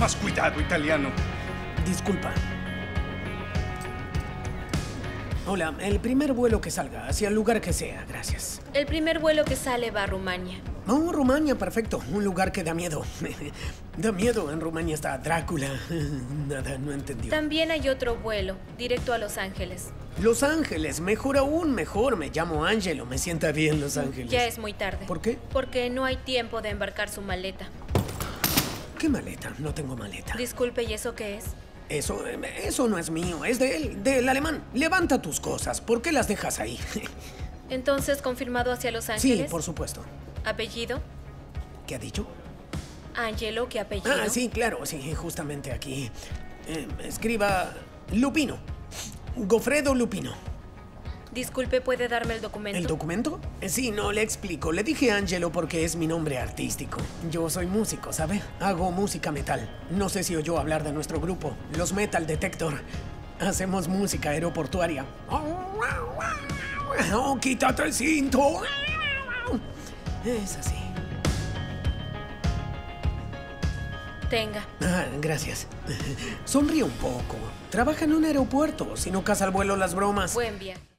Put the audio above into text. más cuidado, italiano. Disculpa. Hola, el primer vuelo que salga, hacia el lugar que sea, gracias. El primer vuelo que sale va a Rumania. Oh, Rumania, perfecto. Un lugar que da miedo. Da miedo, en Rumania está Drácula. Nada, no entendió. También hay otro vuelo, directo a Los Ángeles. Los Ángeles, mejor aún, mejor. Me llamo Ángelo, me sienta bien Los Ángeles. Ya es muy tarde. ¿Por qué? Porque no hay tiempo de embarcar su maleta. ¿Qué maleta? No tengo maleta. Disculpe, ¿y eso qué es? Eso no es mío, es de él, del alemán. Levanta tus cosas, ¿por qué las dejas ahí? Entonces, ¿confirmado hacia Los Ángeles? Sí, por supuesto. ¿Apellido? ¿Qué ha dicho? Ángelo, ¿qué apellido? Ah, sí, claro, sí, justamente aquí. Escriba Lupino. Goffredo Lupino. Disculpe, ¿puede darme el documento? ¿El documento? Sí, no, le explico. Le dije Ángelo porque es mi nombre artístico. Yo soy músico, ¿sabe? Hago música metal. No sé si oyó hablar de nuestro grupo, los Metal Detector. Hacemos música aeroportuaria. ¡Oh, quítate el cinto! Es así. Tenga. Ah, gracias. Sonríe un poco. Trabaja en un aeropuerto. Si no caza al vuelo las bromas. Buen viaje.